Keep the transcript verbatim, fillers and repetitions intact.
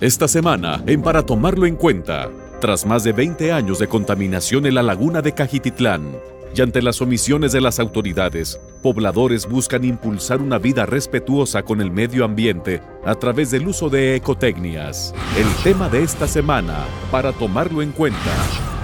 Esta semana, en Para Tomarlo en Cuenta, tras más de veinte años de contaminación en la laguna de Cajititlán y ante las omisiones de las autoridades, pobladores buscan impulsar una vida respetuosa con el medio ambiente a través del uso de ecotecnias. El tema de esta semana, Para Tomarlo en Cuenta.